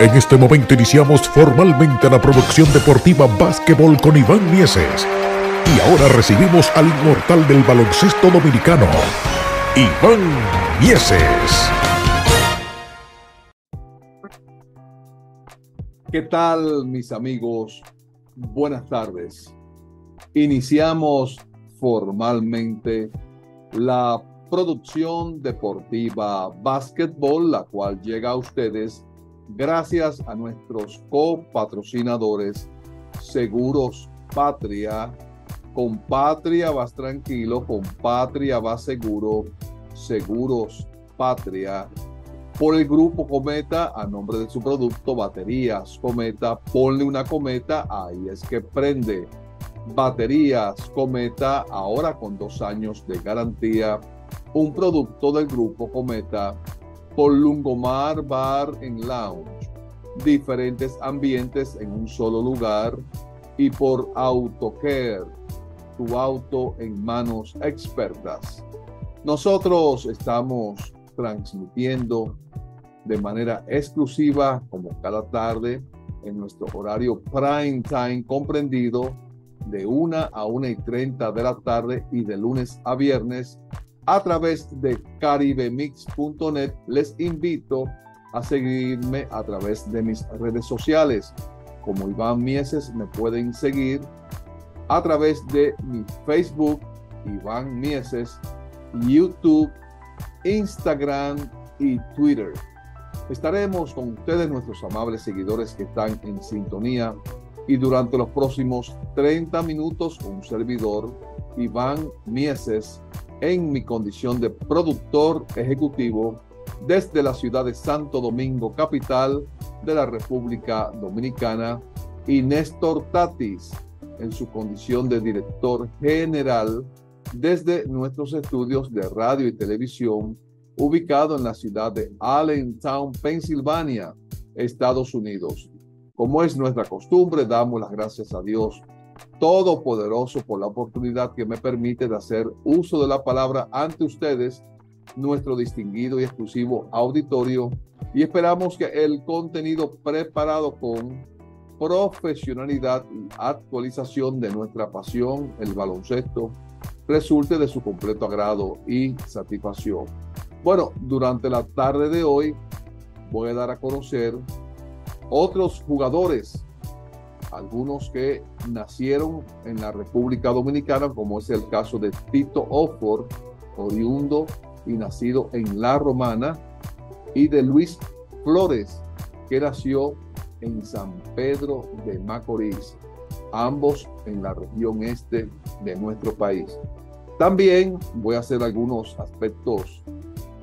En este momento iniciamos formalmente la producción deportiva Básquetbol con Iván Mieses. Y ahora recibimos al inmortal del baloncesto dominicano, Iván Mieses. ¿Qué tal, mis amigos? Buenas tardes. Iniciamos formalmente la producción deportiva Básquetbol, la cual llega a ustedes gracias a nuestros copatrocinadores Seguros Patria. Con Patria vas tranquilo, con Patria vas seguro. Seguros Patria. Por el Grupo Cometa, a nombre de su producto Baterías Cometa. Ponle una cometa, ahí es que prende. Baterías Cometa, ahora con 2 años de garantía. Un producto del Grupo Cometa. Por Lungomar Bar and Lounge, diferentes ambientes en un solo lugar. Y por Auto Care, tu auto en manos expertas. Nosotros estamos transmitiendo de manera exclusiva, como cada tarde, en nuestro horario prime time comprendido de 1 a 1:30 de la tarde y de lunes a viernes, a través de caribemix.net. Les invito a seguirme a través de mis redes sociales. Como Iván Mieses, me pueden seguir a través de mi Facebook, Iván Mieses, YouTube, Instagram y Twitter. Estaremos con ustedes, nuestros amables seguidores que están en sintonía. Y durante los próximos 30 minutos, un servidor, Iván Mieses, en mi condición de productor ejecutivo desde la ciudad de Santo Domingo, capital de la República Dominicana, y Néstor Tatis en su condición de director general desde nuestros estudios de radio y televisión ubicado en la ciudad de Allentown, Pensilvania, Estados Unidos. Como es nuestra costumbre, damos las gracias a Dios Todopoderoso por la oportunidad que me permite de hacer uso de la palabra ante ustedes, nuestro distinguido y exclusivo auditorio, y esperamos que el contenido preparado con profesionalidad y actualización de nuestra pasión, el baloncesto, resulte de su completo agrado y satisfacción. Bueno, durante la tarde de hoy voy a dar a conocer otros jugadores, algunos que nacieron en la República Dominicana, como es el caso de Tito Horford, oriundo y nacido en La Romana, y de Luis Flores, que nació en San Pedro de Macorís, ambos en la región este de nuestro país. También voy a hacer algunos aspectos,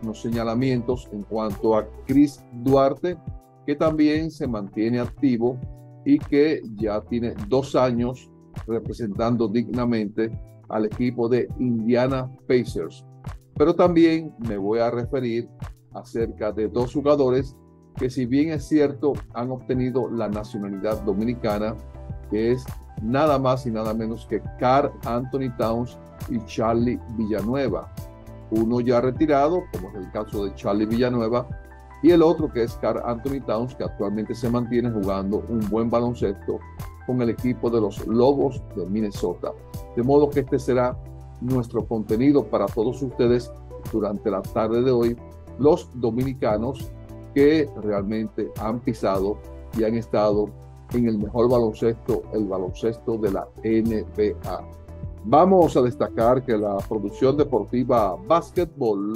unos señalamientos en cuanto a Chris Duarte, que también se mantiene activo y que ya tiene 2 años representando dignamente al equipo de Indiana Pacers. Pero también me voy a referir acerca de 2 jugadores que, si bien es cierto, han obtenido la nacionalidad dominicana, que es nada más y nada menos que Carl Anthony Towns y Charlie Villanueva. Uno ya retirado, como es el caso de Charlie Villanueva, y el otro, que es Carl Anthony Towns, que actualmente se mantiene jugando un buen baloncesto con el equipo de los Lobos de Minnesota. De modo que este será nuestro contenido para todos ustedes durante la tarde de hoy, los dominicanos que realmente han pisado y han estado en el mejor baloncesto, el baloncesto de la NBA. Vamos a destacar que la producción deportiva Básquetbol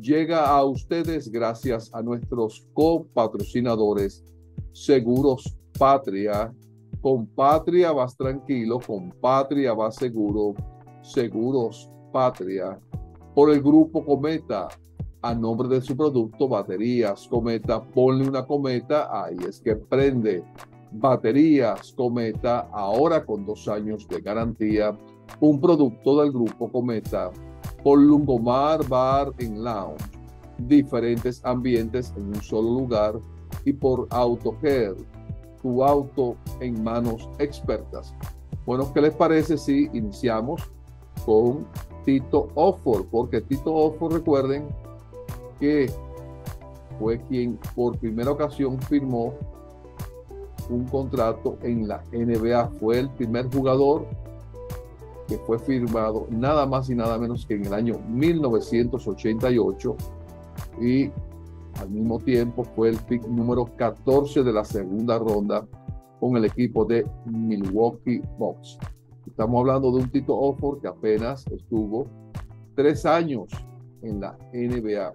llega a ustedes gracias a nuestros copatrocinadores Seguros Patria. Con Patria vas tranquilo, con Patria vas seguro. Seguros Patria. Por el Grupo Cometa, a nombre de su producto Baterías Cometa. Ponle una cometa, ahí es que prende. Baterías Cometa, ahora con 2 años de garantía. Un producto del Grupo Cometa. Por Lungomar Bar and Lounge, diferentes ambientes en un solo lugar. Y por Auto Care, tu auto en manos expertas. Bueno, ¿qué les parece si iniciamos con Tito Horford? Porque Tito Horford, recuerden que fue quien por primera ocasión firmó un contrato en la NBA. Fue el primer jugador que fue firmado nada más y nada menos que en el año 1988, y al mismo tiempo fue el pick número 14 de la segunda ronda con el equipo de Milwaukee Bucks. Estamos hablando de un Tito Horford que apenas estuvo 3 años en la NBA.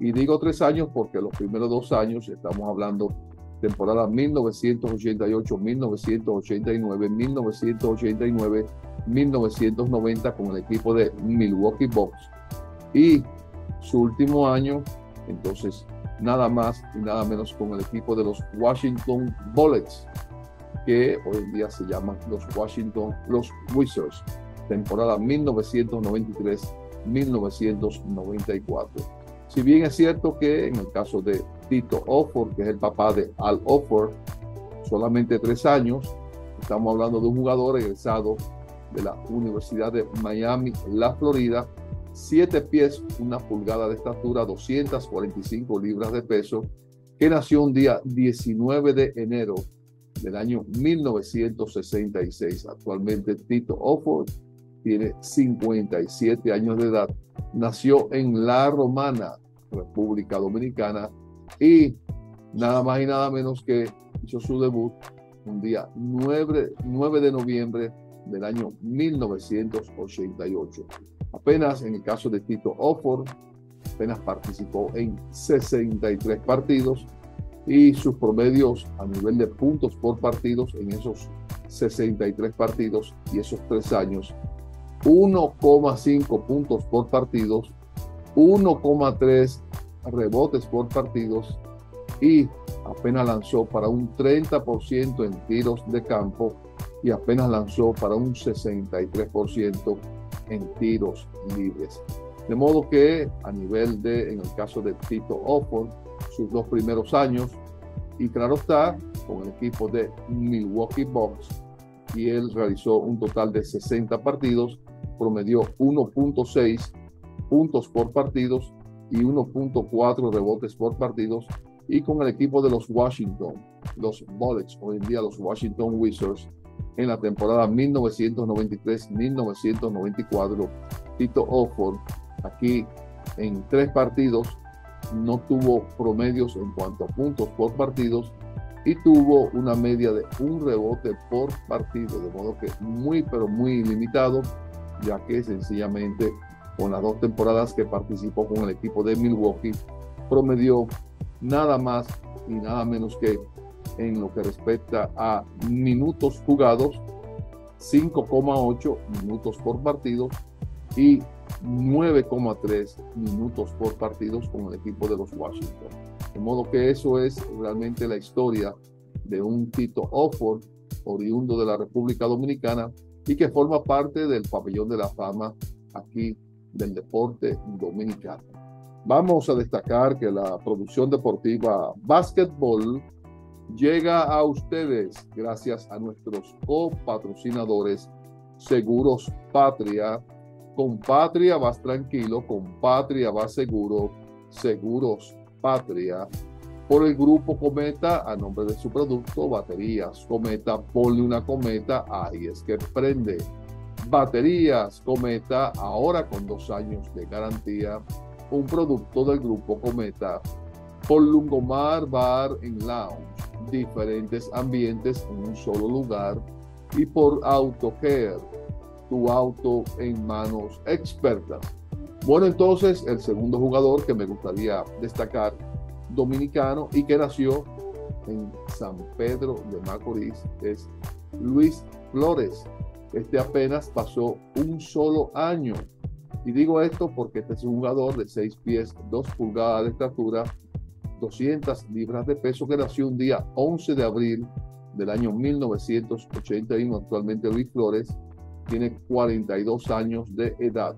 Y digo 3 años porque los primeros 2 años, estamos hablando temporada 1988, 1989, 1989, 1990 con el equipo de Milwaukee Bucks. Y su último año, entonces, nada más y nada menos con el equipo de los Washington Bullets, que hoy en día se llaman los Wizards, temporada 1993-1994. Si bien es cierto que en el caso de Tito Horford, que es el papá de Al Horford, solamente 3 años, estamos hablando de un jugador egresado de la Universidad de Miami, en la Florida, 7 pies, 1 pulgada de estatura, 245 libras de peso, que nació un día 19 de enero del año 1966. Actualmente Tito Horford tiene 57 años de edad. Nació en La Romana, República Dominicana, y nada más y nada menos que hizo su debut un día 9 de noviembre del año 1988. Apenas, en el caso de Tito Horford, apenas participó en 63 partidos y sus promedios a nivel de puntos por partidos en esos 63 partidos y esos 3 años, 1,5 puntos por partidos, 1,3 rebotes por partidos, y apenas lanzó para un 30% en tiros de campo y apenas lanzó para un 63% en tiros libres. De modo que a nivel de, en el caso de Tito Horford, sus 2 primeros años, y claro está, con el equipo de Milwaukee Bucks, y él realizó un total de 60 partidos, promedió 1,6 puntos por partidos y 1,4 rebotes por partidos, y con el equipo de los Washington, los Bullets, hoy en día los Washington Wizards, en la temporada 1993-1994, Tito Horford, aquí en 3 partidos, no tuvo promedios en cuanto a puntos por partidos y tuvo una media de 1 rebote por partido, de modo que muy, pero muy limitado, ya que sencillamente con las 2 temporadas que participó con el equipo de Milwaukee, promedió nada más y nada menos que, en lo que respecta a minutos jugados, 5,8 minutos por partido y 9,3 minutos por partido con el equipo de los Washington. De modo que eso es realmente la historia de un Tito Horford, oriundo de la República Dominicana, y que forma parte del pabellón de la fama aquí del deporte dominicano. Vamos a destacar que la producción deportiva Básquetbol llega a ustedes gracias a nuestros copatrocinadores Seguros Patria. Con Patria vas tranquilo, con Patria vas seguro. Seguros Patria. Por el Grupo Cometa, a nombre de su producto Baterías Cometa, ponle una cometa, ahí es que prende. Baterías Cometa, ahora con 2 años de garantía, un producto del Grupo Cometa. Por Lungomar Bar and Lounge, diferentes ambientes en un solo lugar. Y por Auto Care, tu auto en manos expertas. Bueno, entonces el segundo jugador que me gustaría destacar, dominicano y que nació en San Pedro de Macorís, es Luis Flores. Este apenas pasó 1 solo año, y digo esto porque este es un jugador de 6 pies, 2 pulgadas de estatura, 200 libras de peso, que nació un día 11 de abril del año 1981. Actualmente Luis Flores tiene 42 años de edad.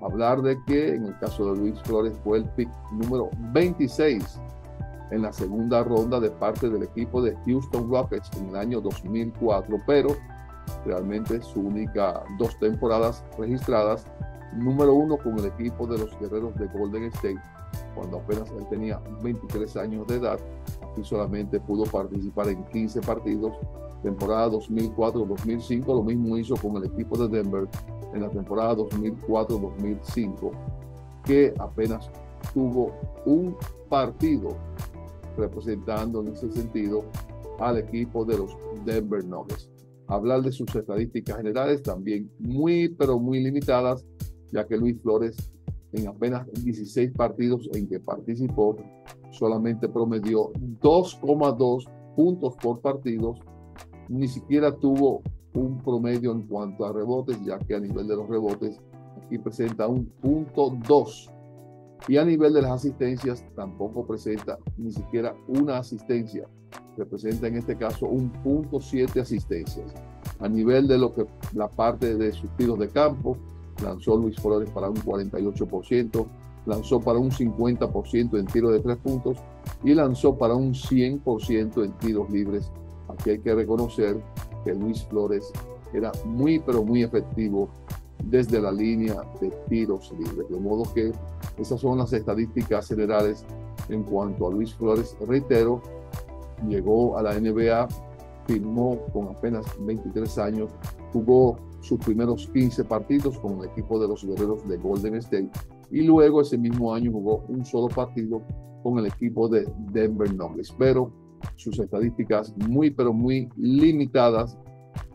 Hablar de que en el caso de Luis Flores fue el pick número 26 en la segunda ronda de parte del equipo de Houston Rockets en el año 2004, pero realmente su única 2 temporadas registradas número uno con el equipo de los guerreros de Golden State, cuando apenas él tenía 23 años de edad y solamente pudo participar en 15 partidos. Temporada 2004-2005, lo mismo hizo con el equipo de Denver en la temporada 2004-2005, que apenas tuvo un partido representando en ese sentido al equipo de los Denver Nuggets. Hablar de sus estadísticas generales también muy, pero muy limitadas, ya que Luis Flores en apenas 16 partidos en que participó, solamente promedió 2,2 puntos por partidos, ni siquiera tuvo un promedio en cuanto a rebotes, ya que a nivel de los rebotes aquí presenta un 0.2, y a nivel de las asistencias tampoco presenta ni siquiera una asistencia, representa en este caso un 0.7 asistencias. A nivel de lo que la parte de sus tiros de campo, lanzó Luis Flores para un 48%, lanzó para un 50% en tiro de 3 puntos y lanzó para un 100% en tiros libres. Aquí hay que reconocer que Luis Flores era muy, pero muy efectivo desde la línea de tiros libres. De modo que esas son las estadísticas generales en cuanto a Luis Flores. Reitero, llegó a la NBA, firmó con apenas 23 años, jugó sus primeros 15 partidos con el equipo de los guerreros de Golden State y luego ese mismo año jugó un solo partido con el equipo de Denver Nuggets. Pero sus estadísticas muy, pero muy limitadas,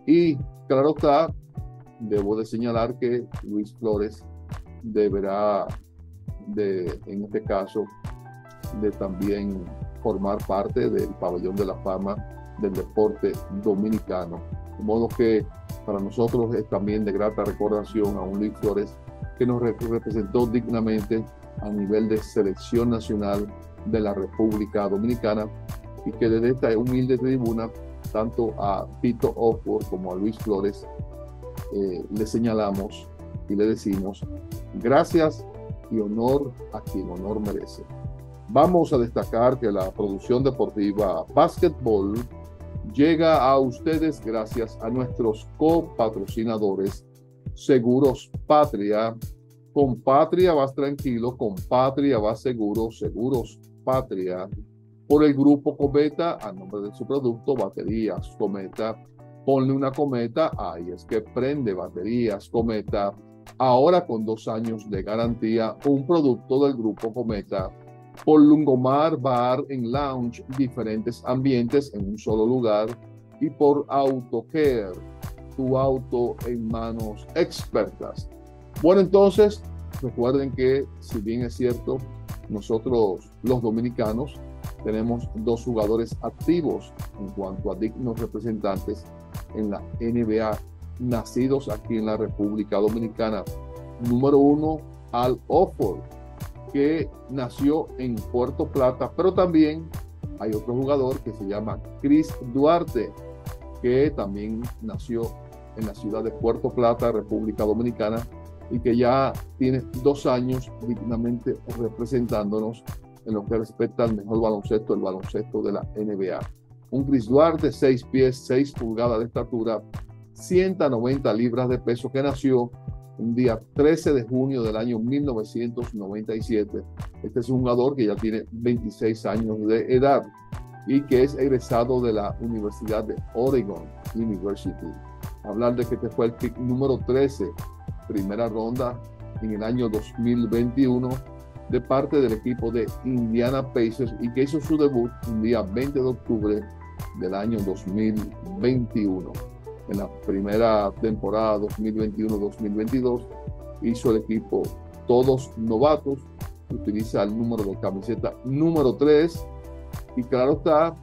y claro está, debo de señalar que Luis Flores deberá en este caso de también formar parte del pabellón de la fama del deporte dominicano, de modo que para nosotros es también de grata recordación a un Luis Flores que nos representó dignamente a nivel de selección nacional de la República Dominicana, y que desde esta humilde tribuna, tanto a Tito Horford como a Luis Flores, le señalamos y le decimos gracias y honor a quien honor merece. Vamos a destacar que la producción deportiva Basketball llega a ustedes gracias a nuestros copatrocinadores, Seguros Patria. Con Patria vas tranquilo, con Patria vas seguro, Seguros Patria. Por el grupo Cometa, a nombre de su producto Baterías Cometa. Ponle una cometa, ahí es que prende. Baterías Cometa, ahora con 2 años de garantía, un producto del grupo Cometa. Por Lungomar Bar and Lounge, diferentes ambientes en un solo lugar. Y por Auto Care, tu auto en manos expertas. Bueno, entonces, recuerden que, si bien es cierto, nosotros los dominicanos tenemos 2 jugadores activos en cuanto a dignos representantes en la NBA, nacidos aquí en la República Dominicana. Número 1, Al Horford, que nació en Puerto Plata, pero también hay otro jugador que se llama Chris Duarte, que también nació en la ciudad de Puerto Plata, República Dominicana, y que ya tiene 2 años dignamente representándonos en lo que respecta al mejor baloncesto, el baloncesto de la NBA. Un Chris Duarte, 6 pies, 6 pulgadas de estatura, 190 libras de peso, que nació un día 13 de junio del año 1997. Este es un jugador que ya tiene 26 años de edad y que es egresado de la Universidad de Oregon University. Hablar de que este fue el pick número 13, primera ronda en el año 2021, de parte del equipo de Indiana Pacers, y que hizo su debut un día 20 de octubre del año 2021. En la primera temporada 2021-2022 hizo el equipo todos novatos, utiliza el número de camiseta número 3, y claro está,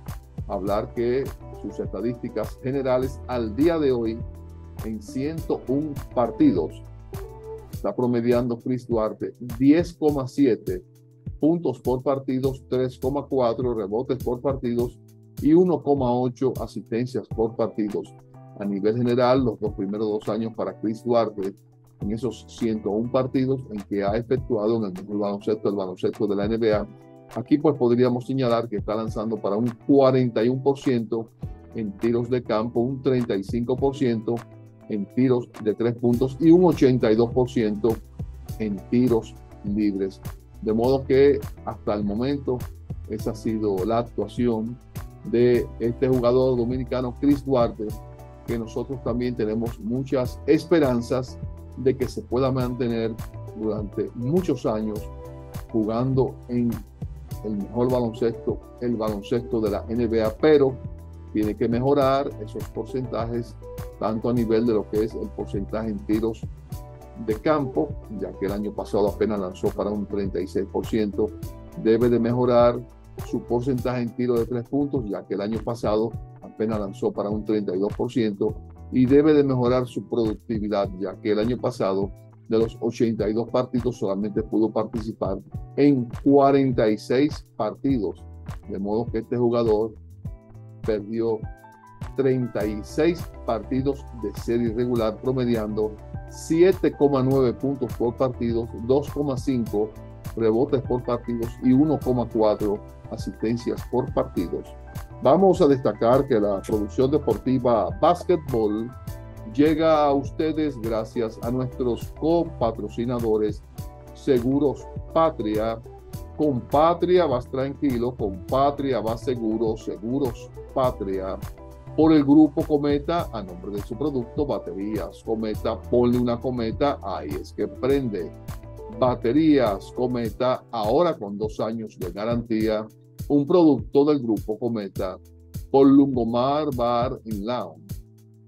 hablar que sus estadísticas generales al día de hoy en 101 partidos. Está promediando Chris Duarte 10,7 puntos por partidos, 3,4 rebotes por partidos y 1,8 asistencias por partidos. A nivel general, los primeros dos años para Chris Duarte, en esos 101 partidos en que ha efectuado en el baloncesto, de la NBA, aquí pues podríamos señalar que está lanzando para un 41% en tiros de campo, un 35% en tiros de 3 puntos y un 82% en tiros libres. De modo que hasta el momento esa ha sido la actuación de este jugador dominicano Chris Duarte, que nosotros también tenemos muchas esperanzas de que se pueda mantener durante muchos años jugando en el mejor baloncesto, el baloncesto de la NBA, pero tiene que mejorar esos porcentajes, tanto a nivel de lo que es el porcentaje en tiros de campo, ya que el año pasado apenas lanzó para un 36%, debe de mejorar su porcentaje en tiro de 3 puntos, ya que el año pasado apenas lanzó para un 32%, y debe de mejorar su productividad, ya que el año pasado de los 82 partidos solamente pudo participar en 46 partidos, de modo que este jugador perdió 36 partidos de serie regular, promediando 7,9 puntos por partido, 2,5 rebotes por partidos y 1,4 asistencias por partidos. Vamos a destacar que la producción deportiva Basketball llega a ustedes gracias a nuestros copatrocinadores Seguros Patria. Con Patria vas tranquilo, con Patria vas seguro, Seguros Patria. Por el Grupo Cometa, a nombre de su producto Baterías Cometa, ponle una cometa, ahí es que prende. Baterías Cometa, ahora con 2 años de garantía, un producto del Grupo Cometa. Por Lungomar Bar and Lounge,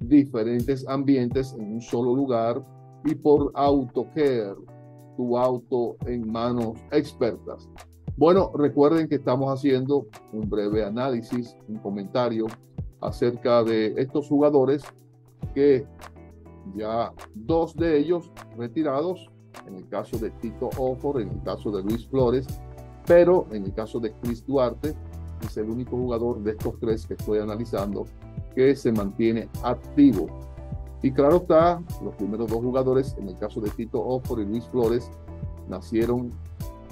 diferentes ambientes en un solo lugar. Y por Auto Care, tu auto en manos expertas. Bueno, recuerden que estamos haciendo un breve análisis, un comentario acerca de estos jugadores, que ya 2 de ellos retirados, en el caso de Tito Horford, en el caso de Luis Flores, pero en el caso de Chris Duarte, es el único jugador de estos 3 que estoy analizando que se mantiene activo. Y claro está, los primeros 2 jugadores, en el caso de Tito Horford y Luis Flores, nacieron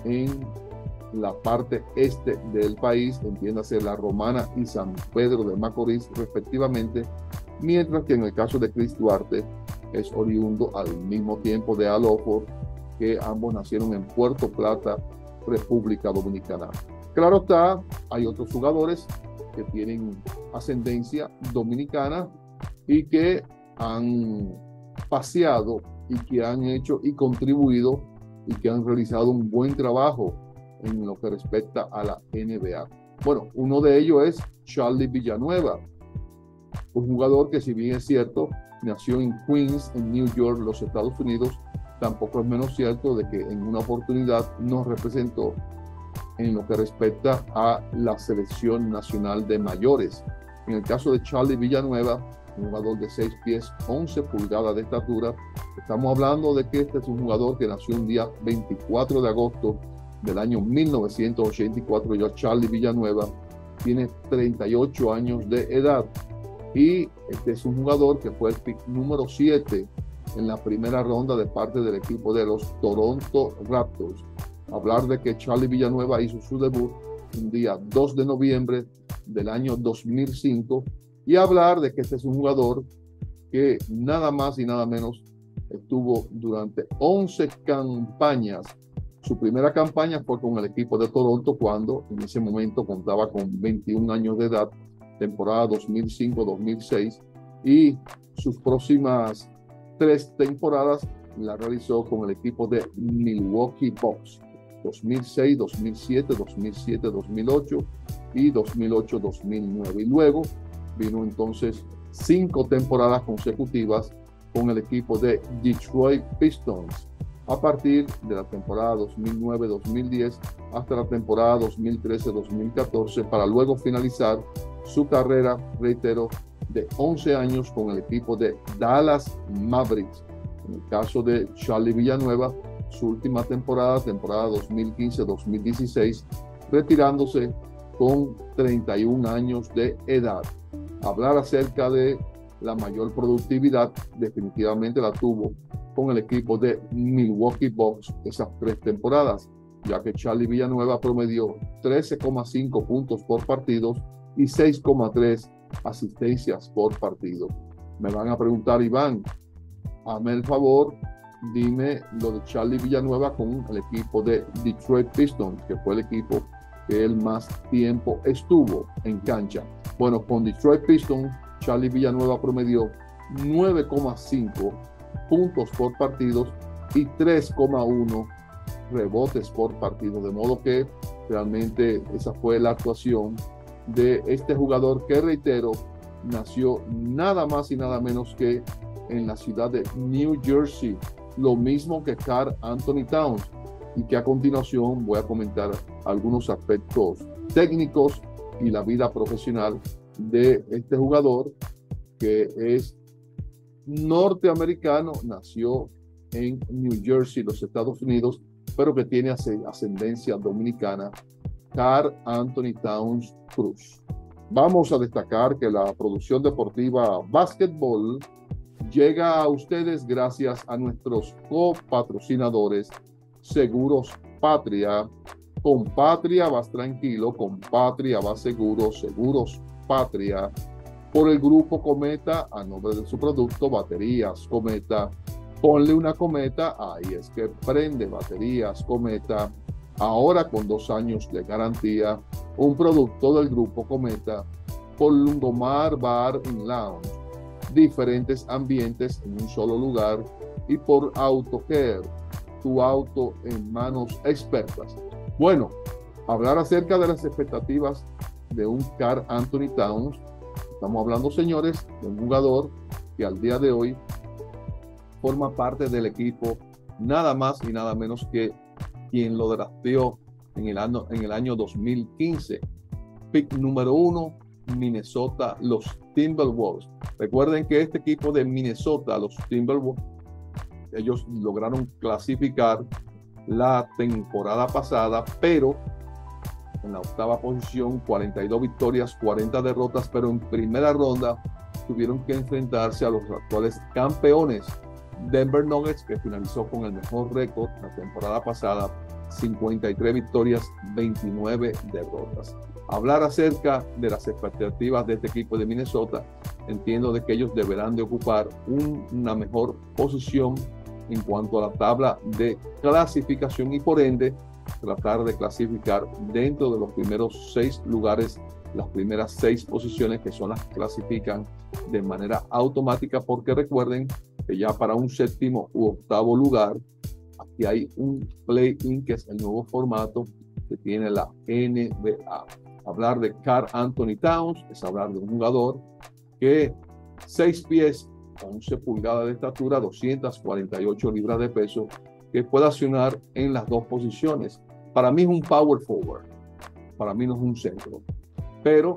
en la parte este del país, entiéndase La Romana y San Pedro de Macorís respectivamente, mientras que en el caso de Chris Duarte es oriundo al mismo tiempo de Al Horford, que ambos nacieron en Puerto Plata, República Dominicana. Claro está, hay otros jugadores que tienen ascendencia dominicana y que han paseado y que han hecho y contribuido y que han realizado un buen trabajo en lo que respecta a la NBA. Bueno, uno de ellos es Charlie Villanueva, un jugador que, si bien es cierto, nació en Queens, en New York, los Estados Unidos, tampoco es menos cierto de que en una oportunidad nos representó en lo que respecta a la selección nacional de mayores. En el caso de Charlie Villanueva, un jugador de 6 pies, 11 pulgadas de estatura, estamos hablando de que este es un jugador que nació un día 24 de agosto del año 1984, ya Charlie Villanueva tiene 38 años de edad y este es un jugador que fue el pick número 7 en la primera ronda de parte del equipo de los Toronto Raptors. Hablar de que Charlie Villanueva hizo su debut un día 2 de noviembre del año 2005 y hablar de que este es un jugador que nada más y nada menos estuvo durante 11 campañas. Su primera campaña fue con el equipo de Toronto cuando en ese momento contaba con 21 años de edad, temporada 2005-2006, y sus próximas 3 temporadas la realizó con el equipo de Milwaukee Bucks, 2006, 2007, 2007, 2008 y 2008, 2009. Y luego vino entonces 5 temporadas consecutivas con el equipo de Detroit Pistons, a partir de la temporada 2009-2010 hasta la temporada 2013-2014, para luego finalizar su carrera, reitero, de 11 años con el equipo de Dallas Mavericks. En el caso de Charlie Villanueva, su última temporada, temporada 2015-2016, retirándose con 31 años de edad. Hablar acerca de la mayor productividad, definitivamente la tuvo con el equipo de Milwaukee Bucks esas 3 temporadas, ya que Charlie Villanueva promedió 13,5 puntos por partido y 6,3 asistencias por partido. Me van a preguntar, Iván, hazme el favor, dime lo de Charlie Villanueva con el equipo de Detroit Pistons, que fue el equipo que él más tiempo estuvo en cancha. Bueno, con Detroit Pistons, Charlie Villanueva promedió 9,5 puntos por partido y 3,1 rebotes por partido, de modo que realmente esa fue la actuación de este jugador que, reitero, nació nada más y nada menos que en la ciudad de New Jersey, lo mismo que Carl Anthony Towns, y que a continuación voy a comentar algunos aspectos técnicos y la vida profesional de este jugador que es norteamericano, nació en New Jersey, los Estados Unidos, pero que tiene ascendencia dominicana, Carl Anthony Towns Cruz. Vamos a destacar que la producción deportiva Básquetbol llega a ustedes gracias a nuestros copatrocinadores Seguros Patria. Con Patria vas tranquilo, con Patria vas seguro. Seguros Patria, por el Grupo Cometa, a nombre de su producto Baterías Cometa. Ponle una cometa, ahí es que prende. Baterías Cometa, ahora con 2 años de garantía, un producto del Grupo Cometa. Por Lungomar Bar and Lounge, diferentes ambientes en un solo lugar. Y por Auto Care, tu auto en manos expertas. Bueno, hablar acerca de las expectativas de un Carl Anthony Towns. Estamos hablando, señores, de un jugador que al día de hoy forma parte del equipo, nada más y nada menos que quien lo drafteó en el año 2015. Pick número 1, Minnesota, los Timberwolves. Recuerden que este equipo de Minnesota, los Timberwolves, ellos lograron clasificar la temporada pasada, pero en la 8ª posición, 42 victorias, 40 derrotas, pero en primera ronda tuvieron que enfrentarse a los actuales campeones, Denver Nuggets, que finalizó con el mejor récord la temporada pasada, 53 victorias, 29 derrotas. Hablar acerca de las expectativas de este equipo de Minnesota, entiendo de que ellos deberán de ocupar una mejor posición en cuanto a la tabla de clasificación y por ende tratar de clasificar dentro de los primeros 6 lugares, las primeras 6 posiciones, que son las que clasifican de manera automática, porque recuerden que ya para un 7º u 8º lugar aquí hay un play-in, que es el nuevo formato que tiene la NBA. Hablar de Carl Anthony Towns es hablar de un jugador que 6 pies, 11 pulgadas de estatura, 248 libras de peso, que puede accionar en las 2 posiciones. Para mí es un power forward, para mí no es un centro, pero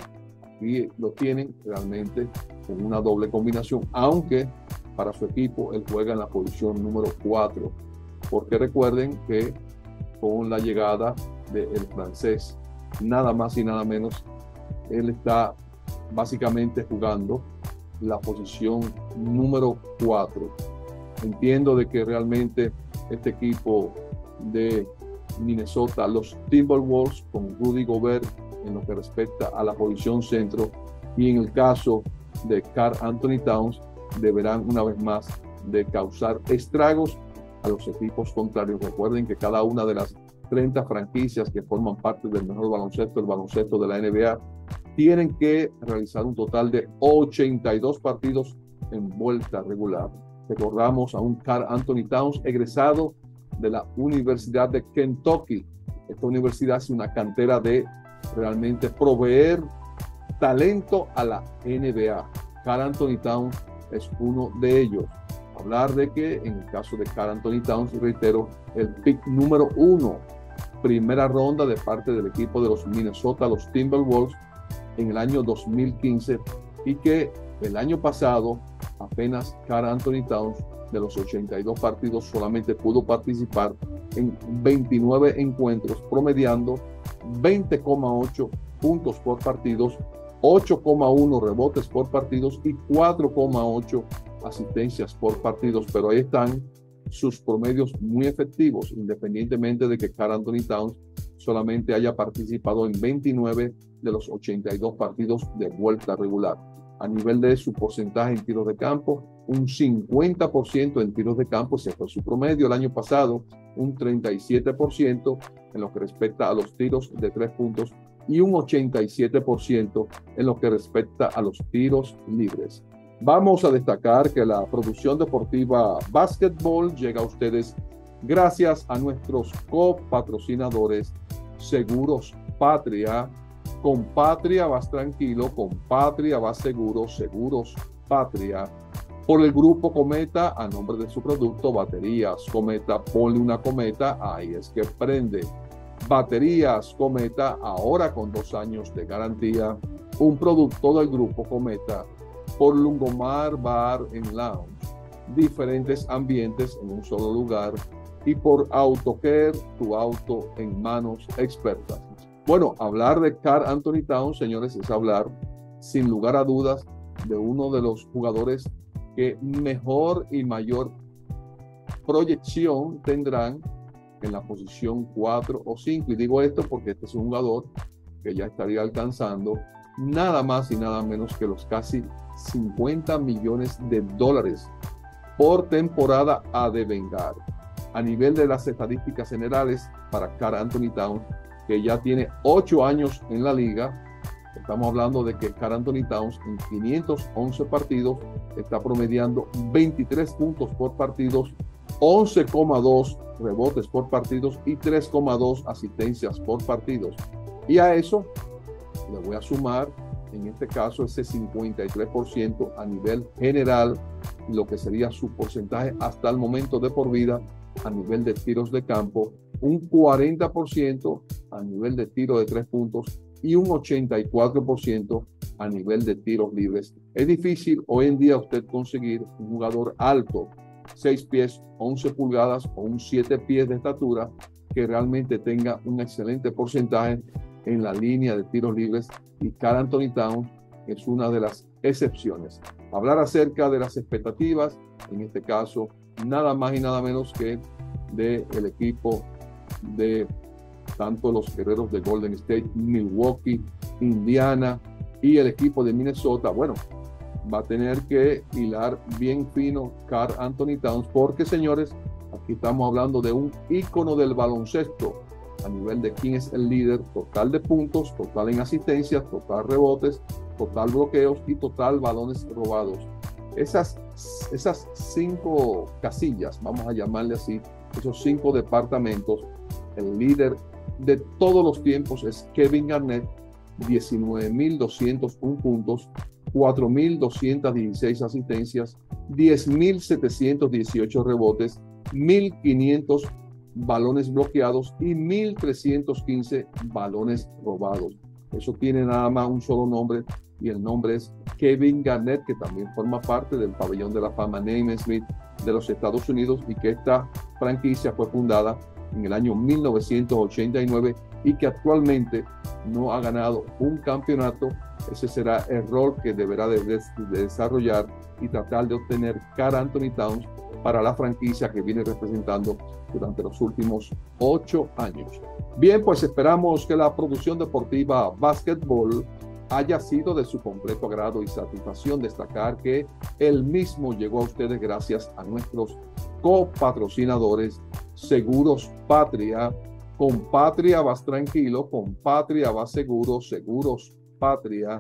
aquí lo tienen realmente con una doble combinación, aunque para su equipo él juega en la posición número 4, porque recuerden que con la llegada del francés, nada más y nada menos, él está básicamente jugando la posición número 4. Entiendo de que realmente este equipo de Minnesota, los Timberwolves, con Rudy Gobert en lo que respecta a la posición centro, y en el caso de Carl Anthony Towns, deberán una vez más de causar estragos a los equipos contrarios. Recuerden que cada una de las 30 franquicias que forman parte del mejor baloncesto, el baloncesto de la NBA, tienen que realizar un total de 82 partidos en vuelta regular. Recordamos a un Carl Anthony Towns egresado de la Universidad de Kentucky. Esta universidad es una cantera de realmente proveer talento a la NBA. Carl Anthony Towns es uno de ellos. Hablar de que en el caso de Carl Anthony Towns, reitero, el pick número 1, primera ronda de parte del equipo de los Minnesota, los Timberwolves, en el año 2015, y que el año pasado apenas Carl Anthony Towns, de los 82 partidos, solamente pudo participar en 29 encuentros, promediando 20,8 puntos por partidos, 8,1 rebotes por partidos y 4,8 asistencias por partidos, pero ahí están sus promedios muy efectivos, independientemente de que Carl Anthony Towns solamente haya participado en 29 de los 82 partidos de vuelta regular. a nivel de su porcentaje en tiros de campo, un 50% en tiros de campo, ese fue su promedio el año pasado, un 37% en lo que respecta a los tiros de 3 puntos y un 87% en lo que respecta a los tiros libres. Vamos a destacar que la producción deportiva Basketball llega a ustedes gracias a nuestros copatrocinadores Seguros Patria. Con Patria vas tranquilo, con Patria vas seguro, Seguros Patria. Por el Grupo Cometa, a nombre de su producto Baterías Cometa, ponle una cometa, ahí es que prende. Baterías Cometa, ahora con 2 años de garantía, un producto del Grupo Cometa. Por Lungomar Bar and Lounge, diferentes ambientes en un solo lugar. Y por Auto Care, tu auto en manos expertas. Bueno, hablar de Carl Anthony Towns, señores, es hablar, sin lugar a dudas, de uno de los jugadores que mejor y mayor proyección tendrán en la posición 4 o 5. Y digo esto porque este es un jugador que ya estaría alcanzando nada más y nada menos que los casi $50 millones por temporada a devengar. A nivel de las estadísticas generales para Carl Anthony Towns, que ya tiene 8 años en la liga, estamos hablando de que Carl Anthony Towns en 511 partidos está promediando 23 puntos por partido, 11,2 rebotes por partidos y 3,2 asistencias por partidos. Y a eso le voy a sumar, en este caso, ese 53% a nivel general, lo que sería su porcentaje hasta el momento de por vida a nivel de tiros de campo, un 40% a nivel de tiro de 3 puntos y un 84% a nivel de tiros libres. Es difícil hoy en día usted conseguir un jugador alto, 6 pies, 11 pulgadas o un 7 pies de estatura que realmente tenga un excelente porcentaje en la línea de tiros libres, y Carl Anthony Towns es una de las excepciones. Hablar acerca de las expectativas, en este caso, nada más y nada menos que del equipo de tanto los guerreros de Golden State, Milwaukee, Indiana y el equipo de Minnesota. Bueno, va a tener que hilar bien fino Carl Anthony Towns, porque, señores, aquí estamos hablando de un ícono del baloncesto a nivel de quién es el líder total de puntos, total en asistencias, total rebotes, total bloqueos y total balones robados. Esas 5 casillas, vamos a llamarle así, esos 5 departamentos, el líder de todos los tiempos es Kevin Garnett, 19.201 puntos, 4.216 asistencias, 10.718 rebotes, 1.500 balones bloqueados y 1.315 balones robados. Eso tiene nada más un solo nombre, y el nombre es Kevin Garnett, que también forma parte del pabellón de la fama Naismith de los Estados Unidos, y que esta franquicia fue fundada en el año 1989 y que actualmente no ha ganado un campeonato. Ese será el rol que deberá de desarrollar y tratar de obtener Carl Anthony Towns para la franquicia que viene representando durante los últimos 8 años. Bien, pues esperamos que la producción deportiva Basketball haya sido de su completo agrado, y satisfacción destacar que el mismo llegó a ustedes gracias a nuestros copatrocinadores Seguros Patria. Con Patria vas tranquilo, con Patria vas seguro, Seguros Patria.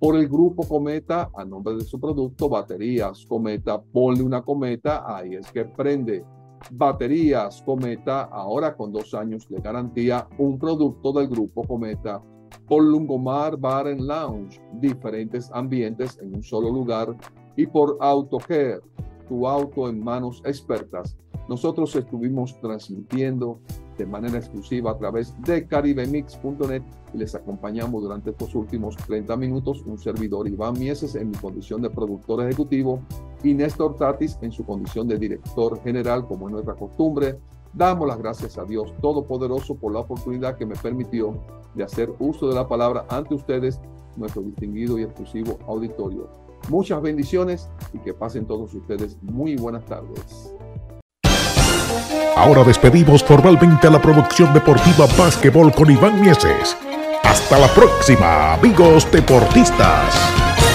Por el Grupo Cometa, a nombre de su producto Baterías Cometa, ponle una cometa, ahí es que prende. Baterías Cometa, ahora con 2 años de garantía, un producto del Grupo Cometa. Por Lungomar Bar and Lounge, diferentes ambientes en un solo lugar. Y por Auto Care, tu auto en manos expertas. Nosotros estuvimos transmitiendo de manera exclusiva a través de caribemix.net y les acompañamos durante estos últimos 30 minutos un servidor, Iván Mieses, en mi condición de productor ejecutivo, y Néstor Tatis en su condición de director general, como es nuestra costumbre. Damos las gracias a Dios Todopoderoso por la oportunidad que me permitió de hacer uso de la palabra ante ustedes, nuestro distinguido y exclusivo auditorio. Muchas bendiciones y que pasen todos ustedes muy buenas tardes. Ahora despedimos formalmente a la producción deportiva Basketball con Iván Mieses. Hasta la próxima, amigos deportistas.